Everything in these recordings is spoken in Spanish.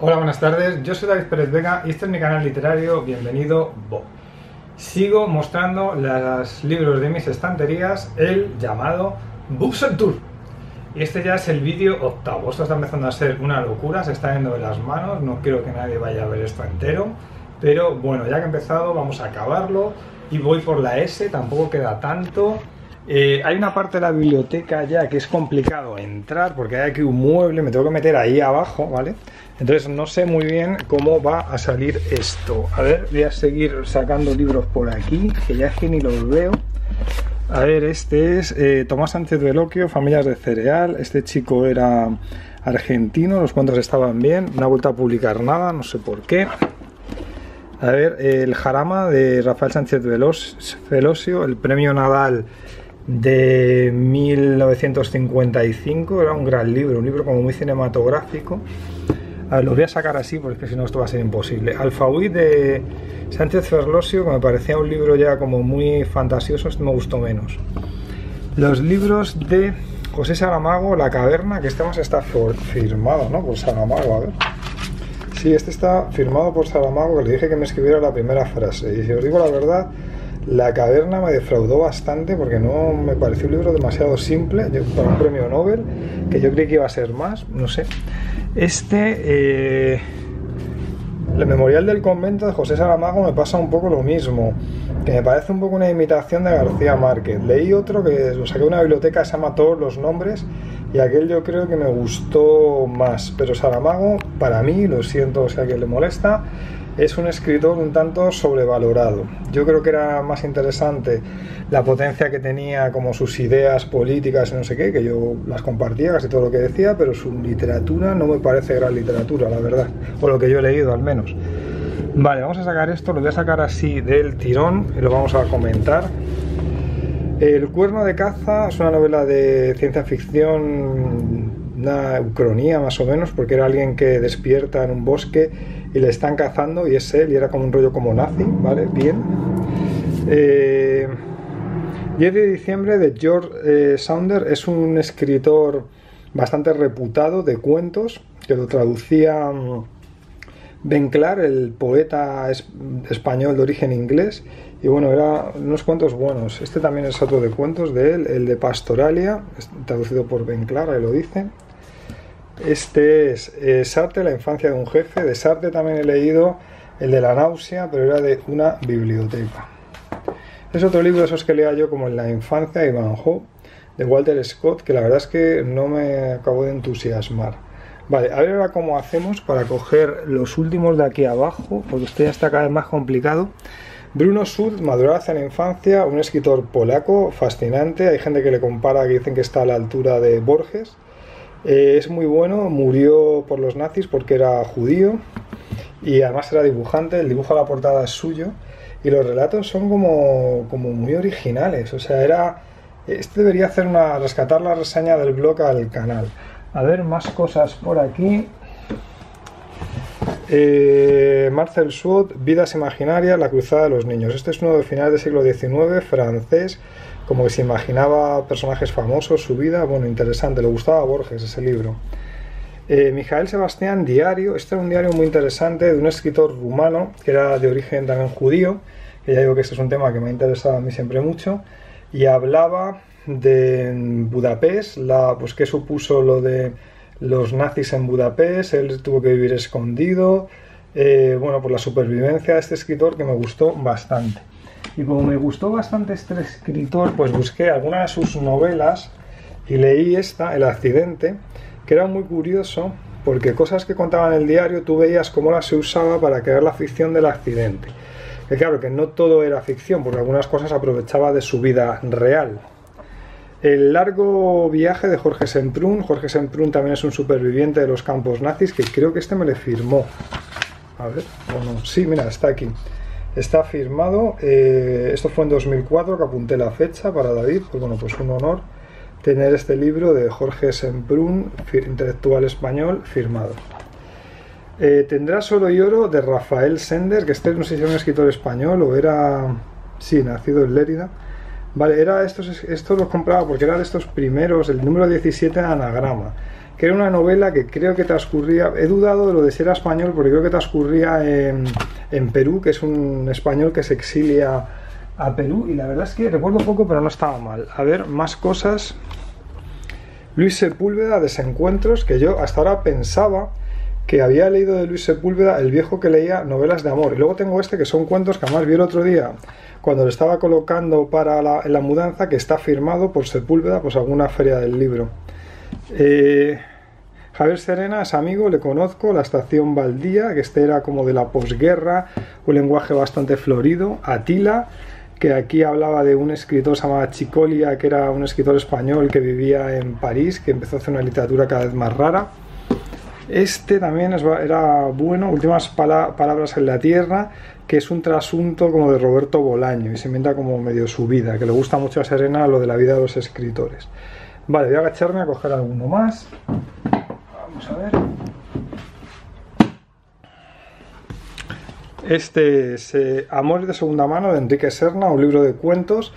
Hola, buenas tardes, yo soy David Pérez Vega y este es mi canal literario, bienvenido Bo. Sigo mostrando los libros de mis estanterías, el llamado Books and Tour. Y este ya es el vídeo octavo, esto está empezando a ser una locura, se está yendo de las manos, no quiero que nadie vaya a ver esto entero. Pero bueno, ya que he empezado vamos a acabarlo y voy por la S, tampoco queda tanto. Hay una parte de la biblioteca ya que es complicado entrar porque hay aquí un mueble, me tengo que meter ahí abajo, ¿vale? Entonces no sé muy bien cómo va a salir esto. A ver, voy a seguir sacando libros por aquí, que ya es que ni los veo. A ver, este es Tomás Sánchez Velocchio, Familias de Cereal. Este chico era argentino, los cuentos estaban bien, no ha vuelto a publicar nada, no sé por qué. A ver, El Jarama de Rafael Sánchez Velosio, el premio Nadal de 1955, era un gran libro, un libro como muy cinematográfico. A ver, los voy a sacar así porque si no esto va a ser imposible. Alfaguara de Sánchez Ferlosio, que me parecía un libro ya como muy fantasioso, este me gustó menos. Los libros de José Saramago, La Caverna, que este más está firmado, ¿no? Por Saramago, a ver. Sí, este está firmado por Saramago, que le dije que me escribiera la primera frase. Y si os digo la verdad, La Caverna me defraudó bastante porque no me pareció un libro demasiado simple para un premio Nobel, que yo creí que iba a ser más, no sé. Este, El Memorial del Convento de José Saramago, me pasa un poco lo mismo, que me parece un poco una imitación de García Márquez. Leí otro que lo saqué de una biblioteca, se llama Todos los Nombres, y aquel yo creo que me gustó más. Pero Saramago, para mí, lo siento, o sea que le molesta, es un escritor un tanto sobrevalorado. Yo creo que era más interesante la potencia que tenía, como sus ideas políticas y no sé qué, que yo las compartía, casi todo lo que decía, pero su literatura no me parece gran literatura, la verdad, o lo que yo he leído al menos. Vale, vamos a sacar esto, lo voy a sacar así del tirón y lo vamos a comentar. El Cuerno de Caza es una novela de ciencia ficción, una ucronía más o menos, porque era alguien que despierta en un bosque y le están cazando y es él, y era como un rollo como nazi, ¿vale? Bien. 10 de diciembre de George Saunders, es un escritor bastante reputado de cuentos, que lo traducía Ben Clark, el poeta español de origen inglés, y bueno, era unos cuentos buenos. Este también es otro de cuentos de él, el de Pastoralia, traducido por Ben Clark, ahí lo dice. Este es Sarte, La Infancia de un Jefe. De Sarte también he leído el de La Náusea, pero era de una biblioteca. Es otro libro de esos que leía yo como en la infancia, Ivanhoe, de Walter Scott, que la verdad es que no me acabo de entusiasmar. Vale, a ver ahora cómo hacemos para coger los últimos de aquí abajo, porque esto ya está cada vez más complicado. Bruno Schulz, Madurar hacia la infancia, un escritor polaco fascinante. Hay gente que le compara, que dicen que está a la altura de Borges. Es muy bueno, murió por los nazis porque era judío y además era dibujante, el dibujo a la portada es suyo y los relatos son como muy originales. O sea, este debería hacer rescatar la reseña del blog al canal. A ver, más cosas por aquí. Marcel Schwob, Vidas imaginarias, La cruzada de los niños. Este es uno de finales del siglo XIX, francés, como que se imaginaba personajes famosos, su vida, bueno, interesante, le gustaba a Borges ese libro. Mihail Sebastian, Diario. Este era un diario muy interesante de un escritor rumano, que era de origen también judío, que ya digo que este es un tema que me ha interesado a mí siempre mucho, y hablaba de Budapest, pues qué supuso lo de los nazis en Budapest, él tuvo que vivir escondido, bueno, por la supervivencia de este escritor que me gustó bastante. Y como me gustó bastante este escritor, pues busqué alguna de sus novelas y leí esta, El accidente, que era muy curioso porque cosas que contaban en el diario tú veías cómo las se usaba para crear la ficción del accidente. Que claro, que no todo era ficción, porque algunas cosas aprovechaba de su vida real. El largo viaje de Jorge Semprún. Jorge Semprún también es un superviviente de los campos nazis, que creo que este me le firmó. A ver, o no. Sí, mira, está aquí. Está firmado. Esto fue en 2004, que apunté la fecha para David. Pues bueno, pues un honor tener este libro de Jorge Semprún, intelectual español, firmado. Tendrá Solo y Oro de Rafael Sender, que este no sé si era un escritor español o era... Sí, nacido en Lérida. Vale, estos los compraba porque era de estos primeros, el número 17 Anagrama, que era una novela que creo que transcurría, he dudado de lo de si era español, porque creo que transcurría en Perú, que es un español que se exilia a Perú, y la verdad es que recuerdo poco, pero no estaba mal. A ver, más cosas. Luis Sepúlveda, Desencuentros, que yo hasta ahora pensaba que había leído de Luis Sepúlveda, el viejo que leía novelas de amor. Y luego tengo este, que son cuentos que además vi el otro día, cuando lo estaba colocando para la mudanza, que está firmado por Sepúlveda, pues alguna feria del libro. Javier Serena es amigo, le conozco, La estación baldía, que este era como de la posguerra, un lenguaje bastante florido. Atila, que aquí hablaba de un escritor llamado Chicolia, que era un escritor español que vivía en París, que empezó a hacer una literatura cada vez más rara. Este también era bueno, Últimas palabras en la tierra, que es un trasunto como de Roberto Bolaño, y se inventa como medio su vida, que le gusta mucho a Serena lo de la vida de los escritores. Vale, voy a agacharme a coger alguno más. Vamos a ver. Este es Amores de segunda mano, de Enrique Serna, un libro de cuentos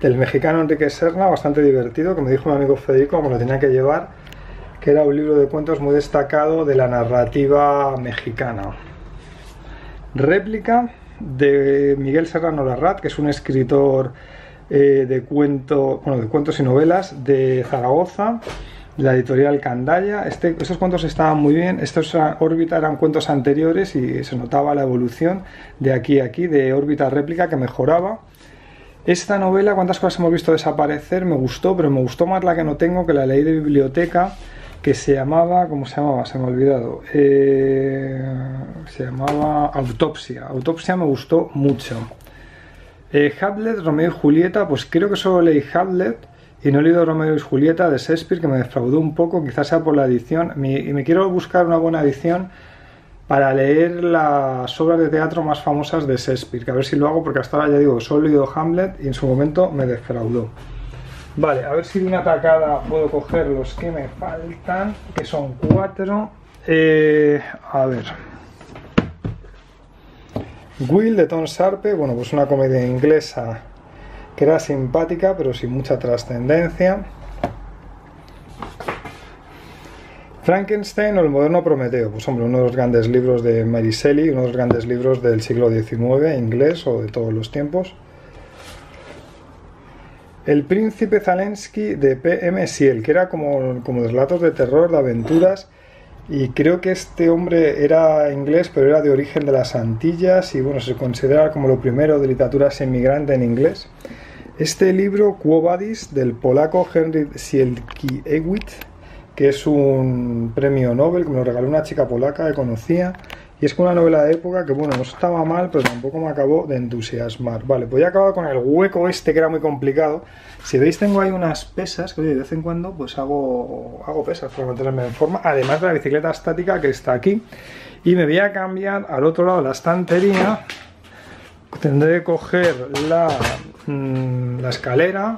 del mexicano Enrique Serna, bastante divertido, que me dijo mi amigo Federico, me lo tenía que llevar, que era un libro de cuentos muy destacado de la narrativa mexicana. Réplica, de Mihail Sebastian, que es un escritor de cuentos y novelas de Zaragoza, de la editorial Candaya. Estos cuentos estaban muy bien, estos Órbita eran cuentos anteriores y se notaba la evolución de aquí a aquí, de Órbita a Réplica, que mejoraba. Esta novela, cuántas cosas hemos visto desaparecer, me gustó, pero me gustó más la que no tengo, que la leí de biblioteca, que se llamaba, ¿cómo se llamaba? Se me ha olvidado. Se llamaba Autopsia. Autopsia me gustó mucho. Hamlet, Romeo y Julieta, pues creo que solo leí Hamlet y no he leído Romeo y Julieta de Shakespeare, que me defraudó un poco, quizás sea por la edición. Y me quiero buscar una buena edición para leer las obras de teatro más famosas de Shakespeare, que a ver si lo hago, porque hasta ahora ya digo, solo he leído Hamlet y en su momento me defraudó. Vale, a ver si de una tacada puedo coger los que me faltan, que son 4. A ver. Will, de Tom Sharpe, bueno, pues una comedia inglesa que era simpática, pero sin mucha trascendencia. Frankenstein o el moderno Prometeo, pues hombre, uno de los grandes libros de Mary Shelley, uno de los grandes libros del siglo XIX, inglés o de todos los tiempos. El príncipe Zalensky, de P.M. Siel, que era como relatos de terror, de aventuras, y creo que este hombre era inglés, pero era de origen de las Antillas, y bueno, se considera como lo primero de literatura semigrante en inglés. Este libro, Quo Vadis, del polaco Henry Sielkiewicz, que es un premio Nobel, que me lo regaló una chica polaca que conocía, y es una novela de época que, bueno, no estaba mal, pero tampoco me acabó de entusiasmar. Vale, pues ya he acabado con el hueco este, que era muy complicado. Si veis, tengo ahí unas pesas, que de vez en cuando pues hago pesas para mantenerme en forma, además de la bicicleta estática que está aquí. Y me voy a cambiar al otro lado de la estantería. Tendré que coger la escalera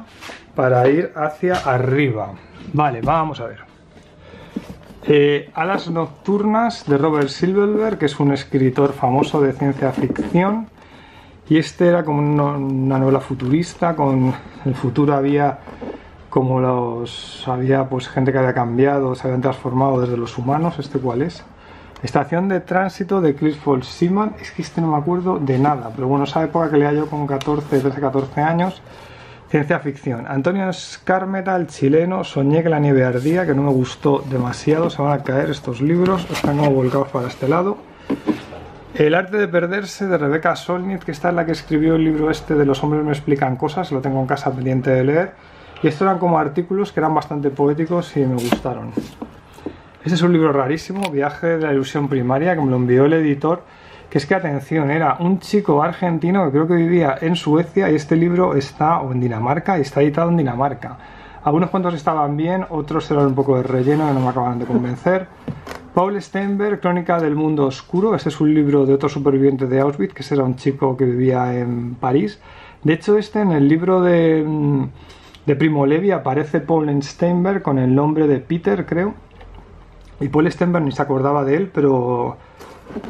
para ir hacia arriba. Vale, vamos a ver. Alas nocturnas, de Robert Silverberg, que es un escritor famoso de ciencia ficción, y este era como una novela futurista, con el futuro había como había pues gente que había cambiado, se habían transformado desde los humanos. ¿Este cuál es? Estación de tránsito, de Clifford Seaman. Es que este no me acuerdo de nada, pero bueno, esa época que leía yo con 13, 14 años. Ciencia ficción. Antonio Escarmeta, el chileno, Soñé que la nieve ardía, que no me gustó demasiado, se van a caer estos libros, están como volcados para este lado. El arte de perderse, de Rebecca Solnit, que esta es la que escribió el libro este de Los hombres me explican cosas, lo tengo en casa pendiente de leer, y estos eran como artículos que eran bastante poéticos y me gustaron. Este es un libro rarísimo, Viaje de la ilusión primaria, que me lo envió el editor, que es que, atención, era un chico argentino que creo que vivía en Suecia, y este libro está, o en Dinamarca, y está editado en Dinamarca. Algunos cuentos estaban bien, otros eran un poco de relleno que no me acaban de convencer. Paul Steinberg, Crónica del mundo oscuro, este es un libro de otro superviviente de Auschwitz, que ese era un chico que vivía en París. De hecho, en el libro de Primo Levi aparece Paul Steinberg con el nombre de Peter, creo, y Paul Steinberg ni se acordaba de él, pero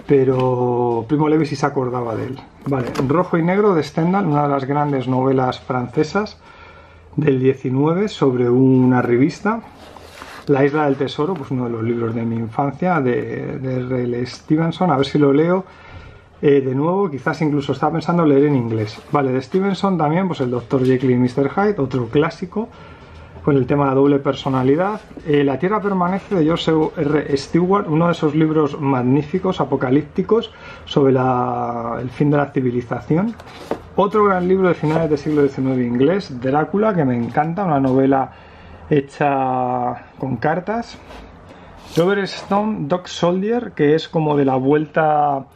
Primo Levi sí se acordaba de él. Vale, Rojo y negro, de Stendhal, una de las grandes novelas francesas del XIX, sobre una revista. La isla del tesoro, pues uno de los libros de mi infancia, de R.L. Stevenson. A ver si lo leo de nuevo, quizás incluso estaba pensando leer en inglés. Vale, de Stevenson también, pues el Dr. Jekyll y Mr. Hyde, otro clásico, con el tema de la doble personalidad. La Tierra Permanece, de Joseph R. Stewart, uno de esos libros magníficos, apocalípticos, sobre el fin de la civilización. Otro gran libro de finales del siglo XIX inglés, Drácula, que me encanta, una novela hecha con cartas. Robert Stone, Dog Soldier, que es como de la vuelta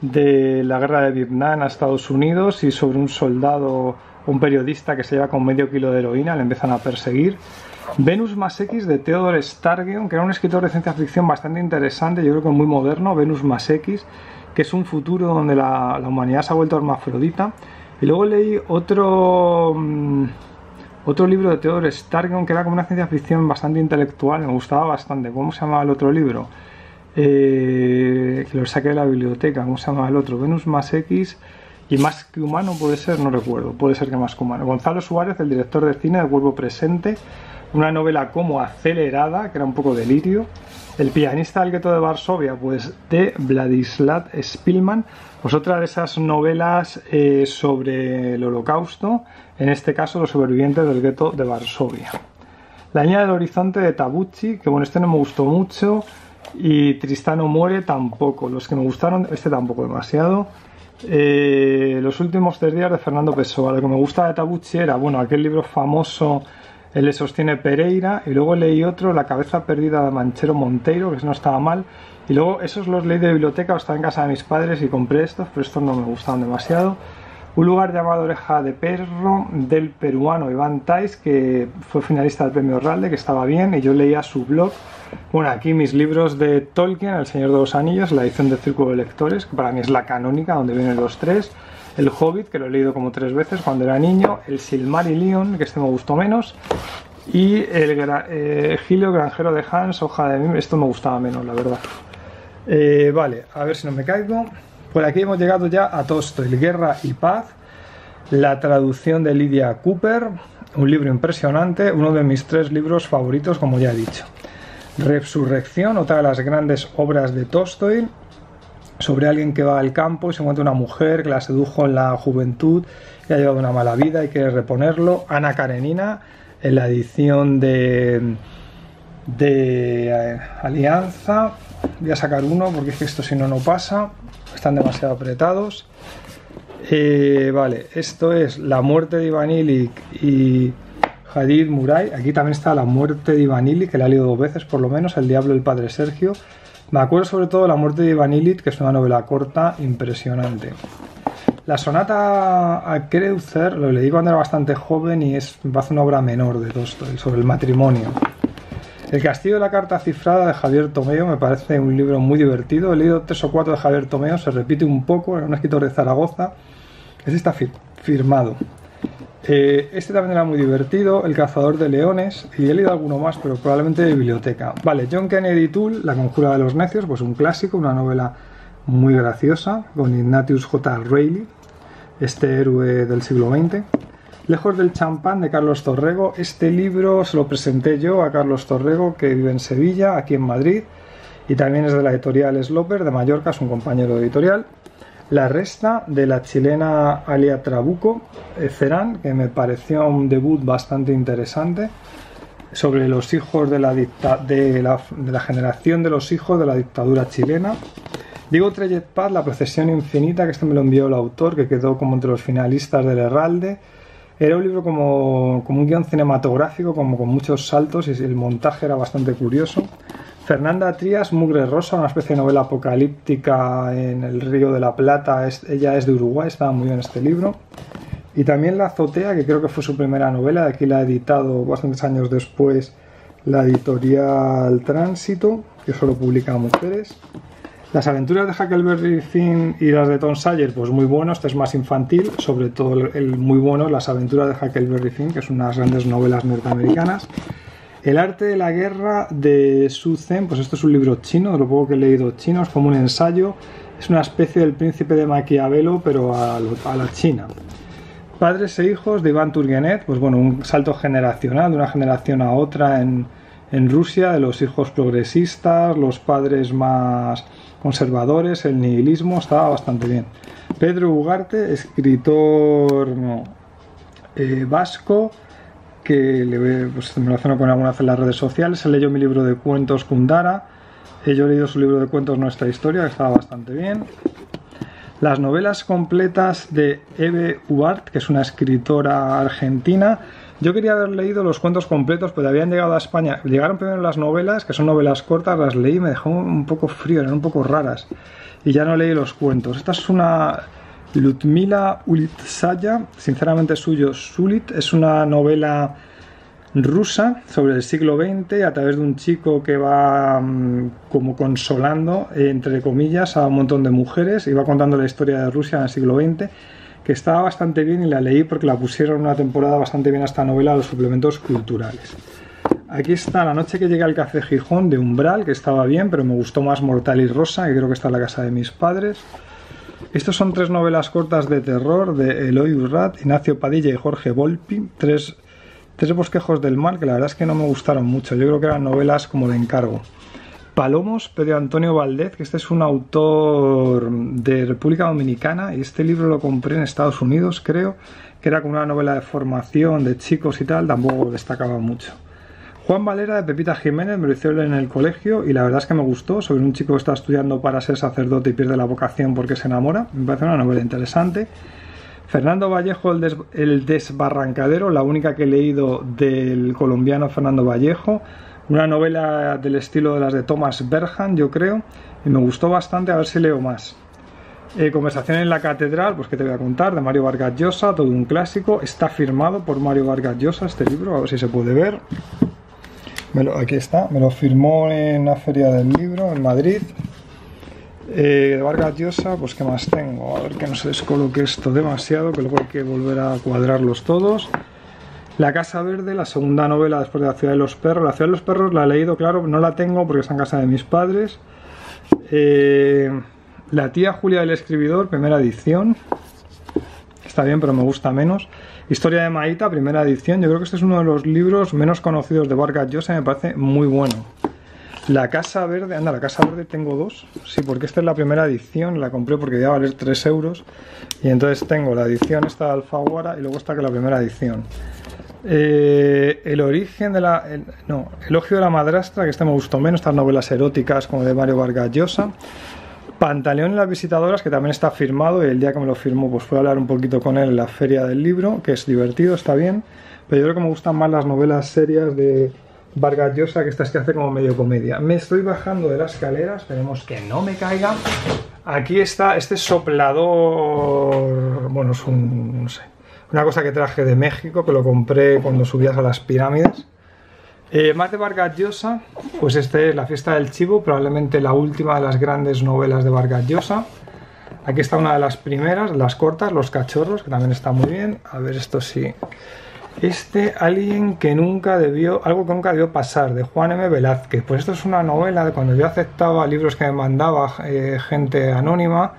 de la guerra de Vietnam a Estados Unidos, y sobre un soldado, un periodista que se lleva con medio kilo de heroína, le empiezan a perseguir. Venus más X, de Theodore Stargion, que era un escritor de ciencia ficción bastante interesante, yo creo que muy moderno. Venus más X, que es un futuro donde la humanidad se ha vuelto hermafrodita. Y luego leí otro libro de Theodore Stargion, que era como una ciencia ficción bastante intelectual, me gustaba bastante. ¿Cómo se llamaba el otro libro? Que lo saqué de la biblioteca. ¿Cómo se llamaba el otro? Venus más X y Más que humano, puede ser, no recuerdo. Puede ser que Más que humano. Gonzalo Suárez, el director de cine de Cuervo Presente, una novela como acelerada, que era un poco delirio. El pianista del gueto de Varsovia, pues de Vladislav Spilman, pues otra de esas novelas sobre el holocausto, en este caso los supervivientes del gueto de Varsovia. La niña del horizonte, de Tabucchi, que bueno, este no me gustó mucho, y Tristano muere tampoco. Los que me gustaron, este tampoco demasiado. Los últimos tres días, de Fernando Pessoa. Lo que me gustaba de Tabucchi era, bueno, aquel libro famoso, Él le sostiene Pereira, y luego leí otro, La cabeza perdida, de Manchero Monteiro, que no estaba mal. Y luego esos los leí de biblioteca o estaba en casa de mis padres y compré estos, pero estos no me gustaban demasiado. Un lugar llamado Oreja de Perro, del peruano Iván Tais, que fue finalista del premio Herralde, que estaba bien, y yo leía su blog. Bueno, aquí mis libros de Tolkien, El Señor de los Anillos, la edición de Círculo de Lectores, que para mí es la canónica, donde vienen los tres. El Hobbit, que lo he leído como tres veces cuando era niño. El Silmarillion, que este me gustó menos. Y el Gilio Granjero de Hans, Hoja de Mim. Esto me gustaba menos, la verdad. Vale, a ver si no me caigo. Por aquí hemos llegado ya a Tolstói, Guerra y Paz. La traducción de Lydia Cooper. Un libro impresionante. Uno de mis tres libros favoritos, como ya he dicho. Resurrección, otra de las grandes obras de Tolstói, sobre alguien que va al campo y se encuentra una mujer que la sedujo en la juventud y ha llevado una mala vida y quiere reponerlo. Ana Karenina, en la edición de Alianza. Voy a sacar uno porque es que esto si no, no pasa. Están demasiado apretados. Vale, esto es La muerte de Ivan Illich y Hadid Muray. Aquí también está La muerte de Ivan Illich, que la he leído dos veces por lo menos. El diablo del padre Sergio. Me acuerdo sobre todo de La muerte de Ivan Illich, que es una novela corta impresionante. La sonata a Kreutzer lo leí cuando era bastante joven y es una obra menor de Tolstói, sobre el matrimonio. El castillo de la carta cifrada, de Javier Tomeo, me parece un libro muy divertido. He leído 3 o 4 de Javier Tomeo, se repite un poco, era un escritor de Zaragoza. Este está firmado. Este también era muy divertido, El cazador de leones, y he leído alguno más, pero probablemente de biblioteca. Vale, John Kennedy Toole, La conjura de los necios, pues un clásico, una novela muy graciosa, con Ignatius J. Reilly, este héroe del siglo XX. Lejos del champán, de Carlos Torrego. Este libro se lo presenté yo a Carlos Torrego, que vive en Sevilla, aquí en Madrid, y también es de la editorial Sloper, de Mallorca, es un compañero de editorial. La resta, de la chilena Alia Trabuco Cerán, que me pareció un debut bastante interesante, sobre los hijos de la generación de los hijos de la dictadura chilena. Diego Trellet Paz, La procesión infinita, que este me lo envió el autor, que quedó como entre los finalistas del Herralde. Era un libro como un guión cinematográfico, como con muchos saltos, y el montaje era bastante curioso. Fernanda Trías, Mugre Rosa, una especie de novela apocalíptica en el Río de la Plata. Ella es de Uruguay, estaba muy bien este libro. Y también La azotea, que creo que fue su primera novela, de aquí la ha editado bastantes años después la editorial Tránsito, que solo publica a mujeres. Las aventuras de Huckleberry Finn y las de Tom Sawyer, pues muy bueno, este es más infantil, sobre todo el muy bueno, Las aventuras de Huckleberry Finn, que es una de las grandes novelas norteamericanas. El arte de la guerra, de Su Zen, pues esto es un libro chino, de lo poco que he leído chino, es como un ensayo, es una especie del príncipe de Maquiavelo, pero a la China. Padres e hijos, de Iván Turgenev, pues bueno, un salto generacional, de una generación a otra en, en Rusia, los hijos progresistas, los padres más conservadores, el nihilismo, estaba bastante bien. Pedro Ugarte, escritor vasco, que me lo hacen poner alguna vez en las redes sociales, se leyó mi libro de cuentos Kundara, yo he leído su libro de cuentos Nuestra Historia, que estaba bastante bien. Las novelas completas de Eve Huart, que es una escritora argentina. Yo quería haber leído los cuentos completos, pero habían llegado a España. Llegaron primero las novelas, que son novelas cortas, las leí y me dejó un poco frío, eran un poco raras. Y ya no leí los cuentos. Esta es una Ludmila Ulitsaya, sinceramente suyo, Sulit. Es una novela rusa sobre el siglo XX a través de un chico que va como consolando, entre comillas, a un montón de mujeres, y va contando la historia de Rusia en el siglo XX, que estaba bastante bien, y la leí porque la pusieron una temporada bastante bien a esta novela a los suplementos culturales. Aquí está La noche que llegué al Café Gijón de Umbral, que estaba bien, pero me gustó más Mortal y Rosa, que creo que está en la casa de mis padres. Estos son tres novelas cortas de terror de Eloy Urrat, Ignacio Padilla y Jorge Volpi, Tres bosquejos del mar, que la verdad es que no me gustaron mucho. Yo creo que eran novelas como de encargo. Palomos, Pedro Antonio Valdez, que este es un autor de República Dominicana, y este libro lo compré en Estados Unidos, creo, que era como una novela de formación de chicos y tal, tampoco destacaba mucho. Juan Valera de Pepita Jiménez, me lo hizo en el colegio y la verdad es que me gustó, sobre un chico que está estudiando para ser sacerdote y pierde la vocación porque se enamora. Me parece una novela interesante. Fernando Vallejo, el Desbarrancadero, la única que he leído del colombiano Fernando Vallejo, una novela del estilo de las de Thomas Berhan, yo creo, y me gustó bastante, a ver si leo más. Conversación en la Catedral, pues que te voy a contar, de Mario Vargas Llosa, todo un clásico, está firmado por Mario Vargas Llosa este libro, a ver si se puede ver. Aquí está, me lo firmó en la Feria del Libro en Madrid. De Vargas Llosa, pues qué más tengo, a ver que no se descoloque esto demasiado, que luego hay que volver a cuadrarlos todos. La Casa Verde, la segunda novela después de La Ciudad de los Perros. La Ciudad de los Perros la he leído, claro, no la tengo porque está en casa de mis padres. La tía Julia del Escribidor, primera edición, está bien pero me gusta menos. Historia de Maíta, primera edición, yo creo que este es uno de los libros menos conocidos de Vargas Llosa, me parece muy bueno. La Casa Verde, anda, La Casa Verde tengo dos, sí, porque esta es la primera edición, la compré porque iba a valer 3 euros, y entonces tengo la edición esta de Alfaguara y luego esta que es la primera edición. El origen de la... Elogio de la madrastra, que este me gustó menos, estas novelas eróticas como de Mario Vargas Llosa. Pantaleón y las visitadoras, que también está firmado, y el día que me lo firmó pues fui a hablar un poquito con él en la Feria del Libro, que es divertido, está bien, pero yo creo que me gustan más las novelas serias de Vargas Llosa, que estas que hace como medio comedia. Me estoy bajando de las escaleras, esperemos que no me caiga. Aquí está este soplador, bueno, es un, no sé, una cosa que traje de México, que lo compré cuando subías a las pirámides. Más de Vargas Llosa, pues este es La Fiesta del Chivo, probablemente la última de las grandes novelas de Vargas Llosa. Aquí está una de las primeras, las cortas, Los Cachorros, que también está muy bien. A ver, esto sí. Alguien que nunca debió, algo que nunca debió pasar, de Juan M. Velázquez. Pues esto es una novela de cuando yo aceptaba libros que me mandaba gente anónima,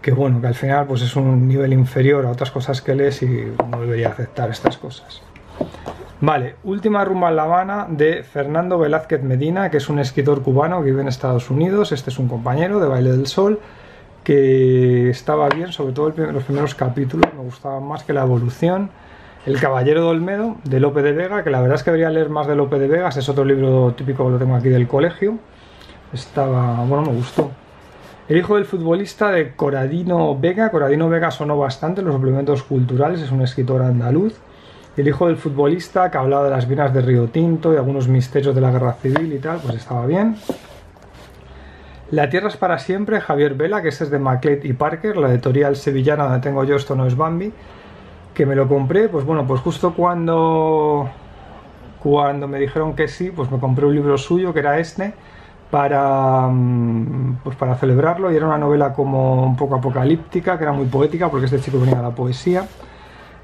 que bueno, que al final pues es un nivel inferior a otras cosas que lees y no debería aceptar estas cosas. Vale, Última rumba en La Habana de Fernando Velázquez Medina, que es un escritor cubano que vive en Estados Unidos. Este es un compañero de Baile del Sol, que estaba bien, sobre todo los primeros capítulos, me gustaban más que la evolución. El Caballero de Olmedo, de Lope de Vega, que la verdad es que debería leer más de Lope de Vega, es otro libro típico que lo tengo aquí del colegio. Bueno, me gustó. El hijo del futbolista, de Corradino Vega. Corradino Vega sonó bastante en los suplementos culturales, es un escritor andaluz. El hijo del futbolista, que hablaba de las minas de Río Tinto y algunos misterios de la guerra civil y tal, pues estaba bien. La tierra es para siempre, Javier Vela, que este es de Maclet y Parker, la editorial sevillana donde tengo yo Esto no es Bambi, que me lo compré, pues bueno, pues justo cuando me dijeron que sí, pues me compré un libro suyo, que era este, para celebrarlo, y era una novela como un poco apocalíptica, que era muy poética, porque este chico venía de la poesía.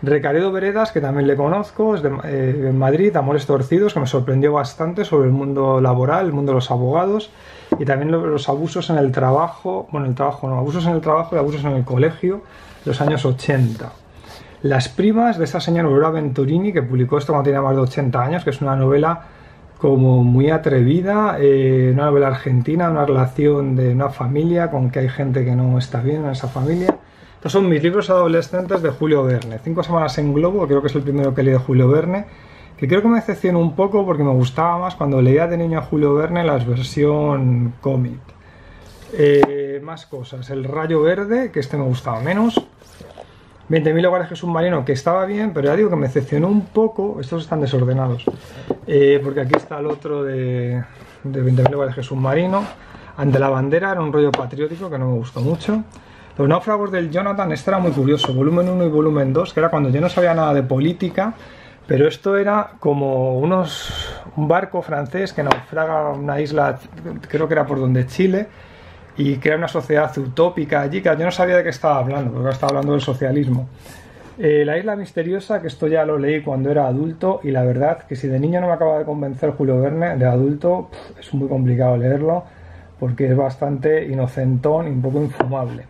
Recaredo Veredas, que también le conozco, es de Madrid, Amores Torcidos, que me sorprendió bastante sobre el mundo laboral, el mundo de los abogados, y también los abusos en el trabajo, bueno, el trabajo no, abusos en el trabajo y abusos en el colegio, los años 80. Las primas, de esta señora Aurora Venturini, que publicó esto cuando tenía más de 80 años, que es una novela como muy atrevida, una novela argentina, una relación de una familia con que hay gente que no está bien en esa familia. Estos son mis libros adolescentes de Julio Verne. 5 semanas en globo, creo que es el primero que leí de Julio Verne, que creo que me decepcionó un poco porque me gustaba más cuando leía de niño a Julio Verne la versión cómic. Más cosas, El Rayo Verde, que este me gustaba menos. 20.000 hogares Jesús Marino, que estaba bien, pero ya digo que me decepcionó un poco. Estos están desordenados, porque aquí está el otro de 20.000 hogares Jesús Marino. Ante la bandera, era un rollo patriótico que no me gustó mucho. Los náufragos del Jonathan, este era muy curioso, volumen 1 y volumen 2, que era cuando yo no sabía nada de política, pero esto era como un barco francés que naufraga una isla, creo que era por donde Chile, y crea una sociedad utópica allí, que yo no sabía de qué estaba hablando, porque estaba hablando del socialismo. La isla misteriosa, que esto ya lo leí cuando era adulto, y la verdad que si de niño no me acaba de convencer Julio Verne, de adulto es muy complicado leerlo, porque es bastante inocentón y un poco infumable.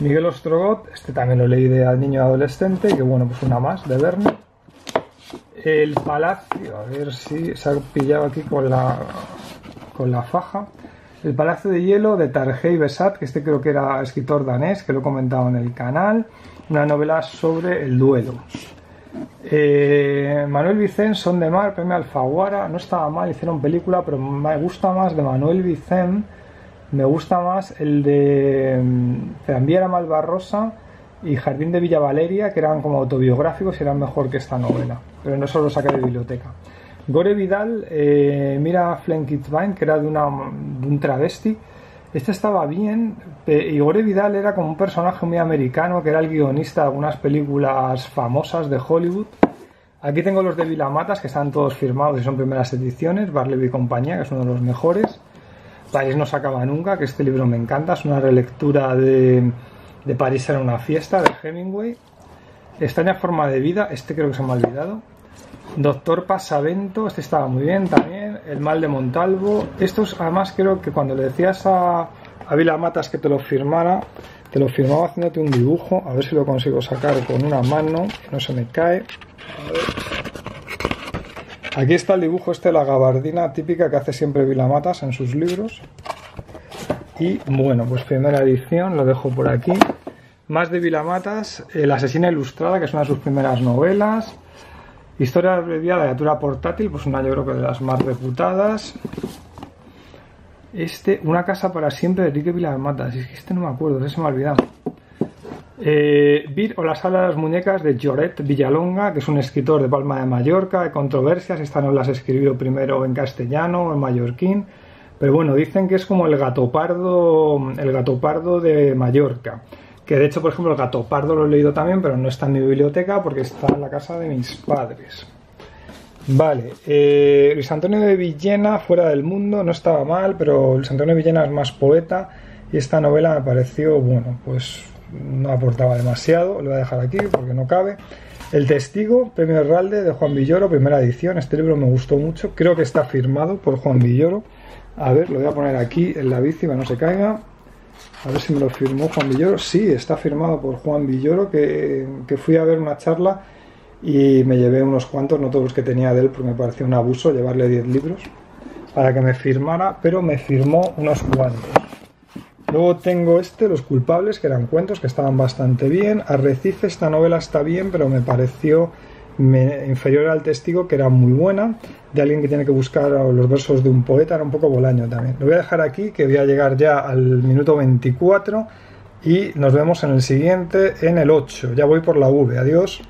Miguel Ostrogoth, este también lo leí de niño adolescente, que bueno, pues una más de Verne. El Palacio, a ver si se ha pillado aquí con la faja. El Palacio de Hielo de Tarjei Bessat, que este creo que era escritor danés, que lo he comentado en el canal. Una novela sobre el duelo. Manuel Vicens, Son de Mar, premio Alfaguara. No estaba mal, hicieron película, pero me gusta más de Manuel Vicens. Me gusta más el de Tranvía a Malvarrosa y Jardín de Villa Valeria, que eran como autobiográficos y eran mejor que esta novela. Pero no solo saqué de biblioteca. Gore Vidal, Mira Flenkitzbein, que era de un travesti. Este estaba bien, y Gore Vidal era como un personaje muy americano, que era el guionista de algunas películas famosas de Hollywood. Aquí tengo los de Vilamatas, que están todos firmados y son primeras ediciones, Barleby y compañía, que es uno de los mejores. París no se acaba nunca, que este libro me encanta, es una relectura de París era una fiesta, de Hemingway. Extraña forma de vida, este creo que se me ha olvidado. Doctor Pasavento, este estaba muy bien también. El mal de Montalvo. Estos además creo que cuando le decías a Vilamatas que te lo firmara, te lo firmaba haciéndote un dibujo. A ver si lo consigo sacar con una mano, que no se me cae. A ver. Aquí está el dibujo este de la gabardina típica que hace siempre Vilamatas en sus libros. Y bueno, pues primera edición, lo dejo por aquí. Más de Vilamatas, La asesina ilustrada, que es una de sus primeras novelas. Historia abreviada de Atura Portátil, pues una yo creo que de las más reputadas. Una casa para siempre de Enrique Vilamatas. Es que este no me acuerdo, ese se me ha olvidado. Vir o la sala de las muñecas de Lloret Villalonga, que es un escritor de Palma de Mallorca, de controversias. Esta no las escribió primero en castellano, en mallorquín. Pero bueno, dicen que es como el gato pardo de Mallorca. Que de hecho, por ejemplo, el gato pardo lo he leído también, pero no está en mi biblioteca porque está en la casa de mis padres. Vale, Luis Antonio de Villena, Fuera del mundo, no estaba mal, pero Luis Antonio de Villena es más poeta y esta novela me pareció, bueno, pues no aportaba demasiado. Lo voy a dejar aquí porque no cabe. El testigo, premio Herralde de Juan Villoro, primera edición. Este libro me gustó mucho, creo que está firmado por Juan Villoro. A ver, lo voy a poner aquí en la bici para no se caiga. A ver si me lo firmó Juan Villoro. Sí, está firmado por Juan Villoro, que fui a ver una charla y me llevé unos cuantos, no todos los que tenía de él, porque me pareció un abuso llevarle 10 libros para que me firmara, pero me firmó unos cuantos. Luego tengo Los culpables, que eran cuentos que estaban bastante bien. Arrecife, esta novela está bien, pero me pareció inferior al testigo, que era muy buena, de alguien que tiene que buscar los versos de un poeta, era un poco Bolaño también. Lo voy a dejar aquí, que voy a llegar ya al minuto 24 y nos vemos en el siguiente, en el 8. Ya voy por la V, adiós.